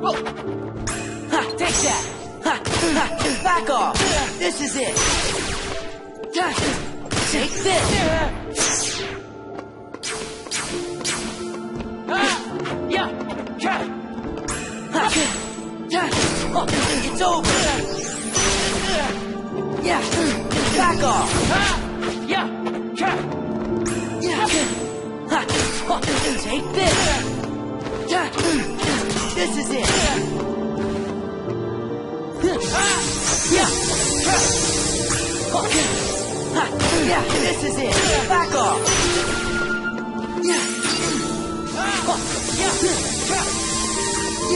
Whoa. Ha, take that! Ha, ha, back off! This is it! Take this! It's over! Yeah! Back off! Yeah! Take this! This is it! Yeah, this is it! Back off! Yeah! Back off! This is it! This is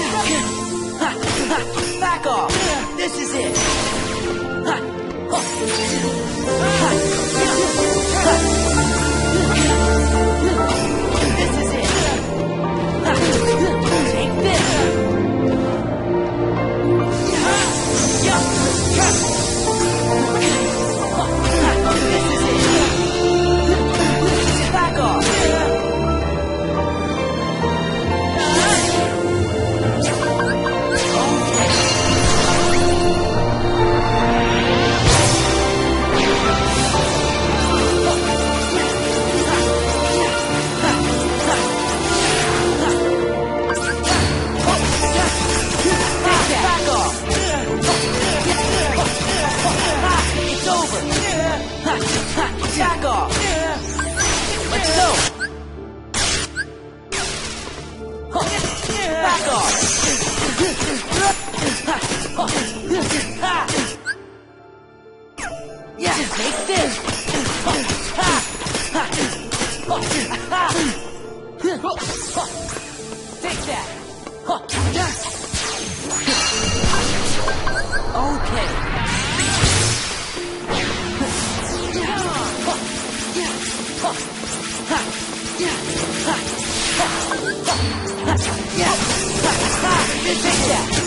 it! Take this! This is it! Back off! Back off! Let's go! Back off! Yeah, take this! Take that! Okay. Yeah. Take that.